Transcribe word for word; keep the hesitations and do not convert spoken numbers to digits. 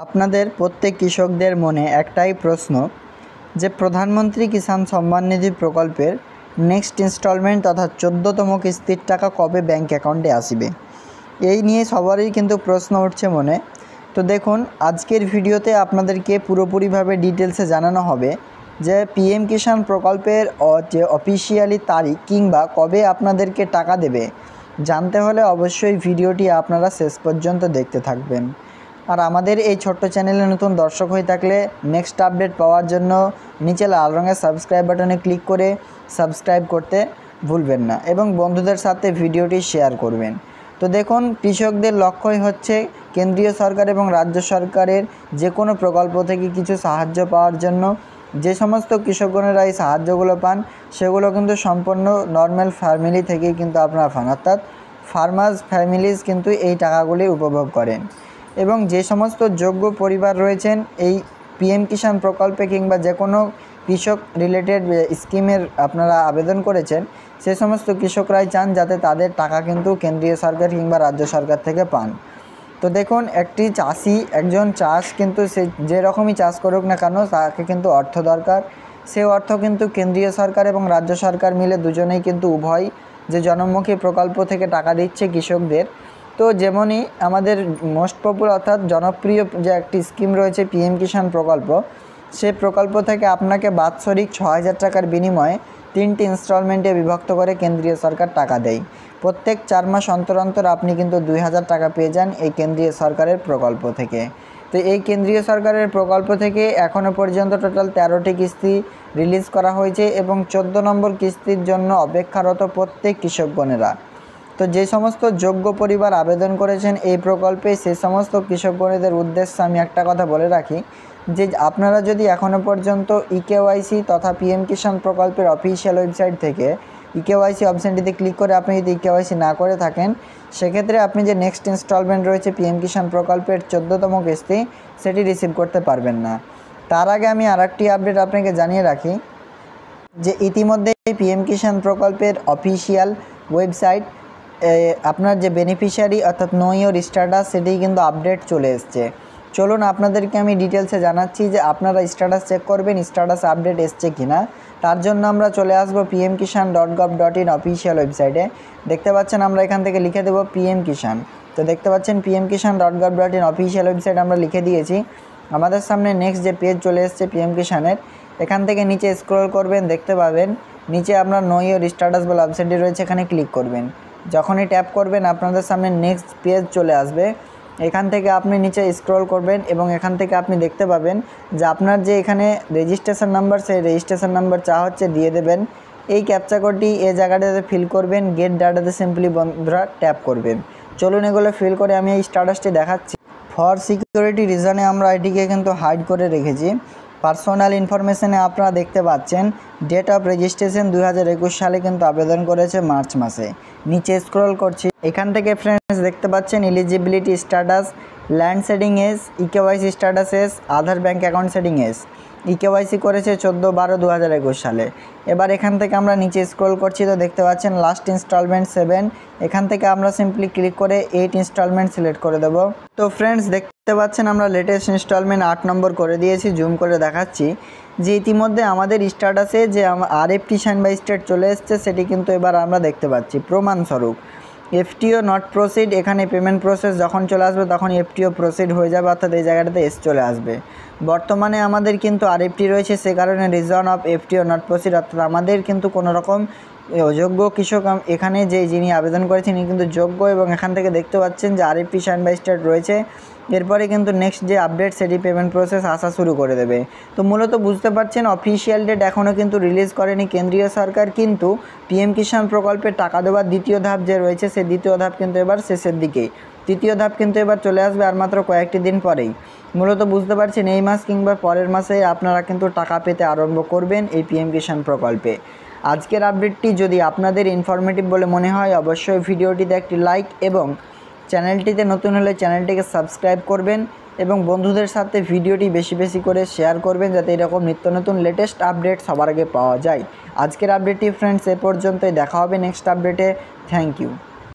आपनादेर प्रत्येक कृषकदेर मने एकटाई प्रश्न जे प्रधानमंत्री किसान सम्मान निधि प्रकल्पेर नेक्स्ट इन्स्टलमेंट तथा चौदहतम किस्तिर टाका कबे बैंक अकाउंटे आसबे एई निये सबारই किन्तु प्रश्न उठছে মনে। तो देखुन आजकेर भिडियोते आपनादेरके पुरोपुरी भावे डिटेल्से जानानो होबे जे पीएम किसान प्रकल्पेर जे अफिशियली तारीख किंबा कबे आपनादेरके टाका देबे जानते होले अवश्यई भिडियोटी आपनारा शेष पर्यन्त देखते थाकबेन। और आमादेर ए छोट्ट चैनेले नतून दर्शक हये थाकले नेक्स्ट आपडेट पाওয়ার जन्य नीचे लाल रंगेर सबस्क्राइब बाटने क्लिक करे सबस्क्राइब करते भूलबेन ना एबं बंधुदेर साथे भिडियोटी शेयर करबेन। तो देखुन कृषकदेर लक्ष्यই হচ্ছে केंद्रीय सरकार एबं राज्य सरकारेर जे कोनो प्रकल्प थेके किछु साहाय्य पाওয়ার जन्य যে সমস্ত কৃষকগণেরা এই সাহায্যগুলো পান সেগুলো কিন্তু সম্পূর্ণ নরমাল ফ্যামিলি থেকে কিন্তু আপনারা পান, অর্থাৎ ফার্মার্স ফ্যামিলিজ কিন্তু এই টাকাগুলি উপভোগ করেন। এবং যে সমস্ত যোগ্য পরিবার রয়েছেন এই পিএম কিষাণ প্রকল্পে কিংবা যে কোনো কৃষক রিলেটেড স্কিমের আপনারা আবেদন করেছেন সে সমস্ত কৃষকরাই চান যাতে তাদের টাকা কিন্তু কেন্দ্রীয় সরকার কিংবা রাজ্য সরকার থেকে পান। तो देखो एक चाषी एक चाष किन्तु से जे रकम ही चाष करुक ना केन ताके किन्तु अर्थ दरकार से अर्थ किन्तु केंद्रीय सरकार और राज्य सरकार मिले दुजोनेई किन्तु उभय जे जनमुखी प्रकल्प थेके टाका दिच्छे कृषकदेर। तो जेमोनी आमादेर मोस्ट पपुलार अर्थात जनप्रिय जे एक स्कीम रयेछे पीएम किसान प्रकल्प से प्रकल्प थेके आपनाके बात्सरिक छय हज़ार टाकार बिनिमये तीनटी इन्स्टलमेंटे विभक्त करे केंद्रीय सरकार टाका देय। प्रत्येक चार मास अंतर अंतर आपनी किन्तु दुई हज़ार टाका पेये जान एई केंद्रीय सरकारेर प्रकल्प थेके। तो एई केंद्रीय सरकारेर प्रकल्प थेके एखोनो पर्यन्त टोटाल तेरोटी किस्ती रिलीज करा हयेछे एबं चौदह नम्बर किस्तिर जन्य अपेक्षारत प्रत्येक कृषकगणेरा। तो जे समस्त योग्य परिवार आवेदन करेछेन एई प्रकल्पे से समस्त कृषकगणेर उद्देश्ये आमि एकटा कथा बोले राखी जे आपनारा जदि एखोनो पर्यन्त इकेवाईसी तथा पीएम किसान प्रकल्पेर अफिशियल वेबसाइट थेके इकेवाईसी अपशनটিতে क्लिक करे आपनि यदि इकेवाईसी ना करे थाकेन से क्षेत्रे आपनि जे नेक्स्ट इन्स्टलमेंट रयेछे पीएम किसान प्रकल्पेर चौदहतम किस्ती सेটি रिसीव करते पारबेन ना। तार आगे आमि आरेकটি आपडेट आपनादेरके जानिয়ে রাখি যে ইতিমধ্যেই पीएम किसान प्रकल्पेर अफिशियल वेबसाइट আপনার যে बेनिफिशियरि अर्थात नो योर स्टैटास সেটি কিন্তু আপডেট চলে এসেছে। चलो ना আপনাদেরকে আমি ডিটেইলসে জানাচ্ছি যে আপনারা স্ট্যাটাস চেক করবেন স্ট্যাটাস আপডেট আসছে কিনা। তার জন্য আমরা চলে আসব P M Kisan dot gov dot in official ওয়েবসাইটে। দেখতে পাচ্ছেন আমরা এখান থেকে লিখে দেব পিএম কিষাণ। তো দেখতে পাচ্ছেন P M Kisan dot gov dot in official website আমরা লিখে দিয়েছি। আমাদের সামনে নেক্সট যে পেজ চলে আসছে পিএম কিষাণের এখান থেকে নিচে স্ক্রল করবেন দেখতে পাবেন নিচে আপনার নো ইওর স্ট্যাটাস বলে অপশনটি রয়েছে এখানে ক্লিক করবেন। যখনই ট্যাপ করবেন আপনাদের সামনে নেক্সট পেজ চলে আসবে। এখান থেকে আপনি নিচে স্ক্রল করবেন এবং এখান থেকে আপনি দেখতে পাবেন যে আপনার যে এখানে রেজিস্ট্রেশন নাম্বার সেই রেজিস্ট্রেশন নাম্বার চা হচ্ছে দিয়ে দেবেন। এই ক্যাপচা কোডটি এই জায়গাটাতে ফিল করবেন গেট ডাটাতে সিম্পলি বন্ধুরা ট্যাপ করবেন। চলুন এগুলো ফিল করে আমি এই স্ট্যাটাসটি দেখাচ্ছি। ফর সিকিউরিটি রিজনে আমরা এটিকে কিন্তু হাইড করে রেখেছি। পার্সোনাল ইনফরমেশনে আপনারা দেখতে পাচ্ছেন ডেট অফ রেজিস্ট্রেশন দুই হাজার একুশ সালে কিন্তু আবেদন করেছে মার্চ মাসে। নিচে স্ক্রল করছি এখান থেকে ফ্রেন্ডস দেখতে পাচ্ছেন eligibility status land seeding yes eKYC status yes Aadhaar bank account seeding yes eKYC করেছে চোদ্দো বারো দু হাজার একুশ সালে। এবার এখান থেকে আমরা নিচে স্ক্রল করছি তো দেখতে পাচ্ছেন লাস্ট ইনস্টলমেন্ট সেভেন এখান থেকে আমরা সিম্পলি ক্লিক করে এইট ইনস্টলমেন্ট সিলেক্ট করে দেবো। তো ফ্রেন্ডস দেখতে পাচ্ছেন আমরা লেটেস্ট ইনস্টলমেন্ট আট নম্বর করে দিয়েছি। জুম করে দেখাচ্ছি যে ইতিমধ্যে আমাদের স্ট্যাটাসে যে R F T sign by state চলে এসছে সেটি কিন্তু এবার আমরা দেখতে পাচ্ছি। প্রমাণস্বরূপ এফটিও নট প্রসিড এখানে পেমেন্ট প্রসেস যখন চলে আসবে তখন এফটিও প্রসিড হয়ে যাবে অর্থাৎ এই জায়গাটাতে এস চলে আসবে। বর্তমানে আমাদের কিন্তু আর এফটি রয়েছে সে কারণে reason of FTO not proceed অর্থাৎ আমাদের কিন্তু কোনো রকম যোগ্য কৃষক এখানে যে যিনি আবেদন করেছেন তিনি কিন্তু যোগ্য এবং এখান থেকে দেখতে পাচ্ছেন যে R FT sign by state রয়েছে। এরপরে কিন্তু নেক্সট যে আপডেট সেটি পেমেন্ট প্রসেস আসা শুরু করে দেবে। তো মূলত বুঝতে পারছেন অফিশিয়াল ডেট এখনও কিন্তু রিলিজ করেনি কেন্দ্রীয় সরকার কিন্তু পিএম কিষাণ প্রকল্পে টাকা দেওয়ার দ্বিতীয় ধাপ যে রয়েছে সেই দ্বিতীয় ধাপ কিন্তু এবার শেষের দিকেই তৃতীয় ধাপ কিন্তু এবার চলে আসবে আর মাত্র কয়েকটি দিন পরেই। মূলত বুঝতে পারছেন এই মাস কিংবা পরের মাসে আপনারা কিন্তু টাকা পেতে আরম্ভ করবেন এই পিএম কিষাণ প্রকল্পে। আজকের আপডেটটি যদি আপনাদের ইনফরমেটিভ বলে মনে হয় অবশ্যই ভিডিওটিতে একটি লাইক এবং চ্যানেলটিতে নতুন হলে চ্যানেলটিকে সাবস্ক্রাইব করবেন এবং বন্ধুদের সাথে ভিডিওটি বেশি বেশি করে শেয়ার করবেন যাতে এরকম নিত্য নতুন লেটেস্ট আপডেট সবার আগে পাওয়া যায়। আজকের আপডেটটি ফ্রেন্ডস এ পর্যন্তই, দেখা হবে নেক্সট আপডেটে। Thank you.